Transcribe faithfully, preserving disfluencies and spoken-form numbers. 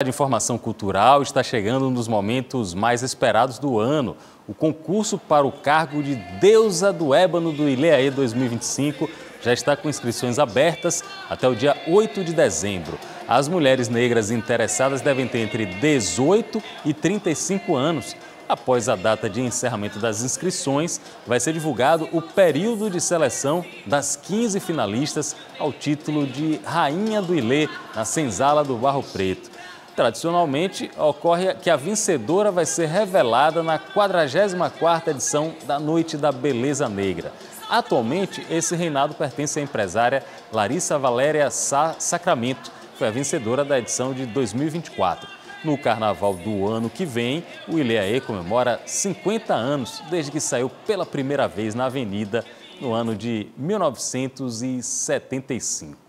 A informação cultural está chegando nos momentos mais esperados do ano. O concurso para o cargo de Deusa do Ébano do Ilê Aiyê dois mil e vinte e cinco já está com inscrições abertas até o dia oito de dezembro. As mulheres negras interessadas devem ter entre dezoito e trinta e cinco anos. Após a data de encerramento das inscrições, vai ser divulgado o período de seleção das quinze finalistas ao título de Rainha do Ilê, na senzala do Barro Preto. Tradicionalmente, ocorre que a vencedora vai ser revelada na quadragésima quarta edição da Noite da Beleza Negra. Atualmente, esse reinado pertence à empresária Larissa Valéria Sá Sacramento, que foi a vencedora da edição de dois mil e vinte e quatro. No carnaval do ano que vem, o Ilê Aiyê comemora cinquenta anos, desde que saiu pela primeira vez na avenida no ano de mil novecentos e setenta e cinco.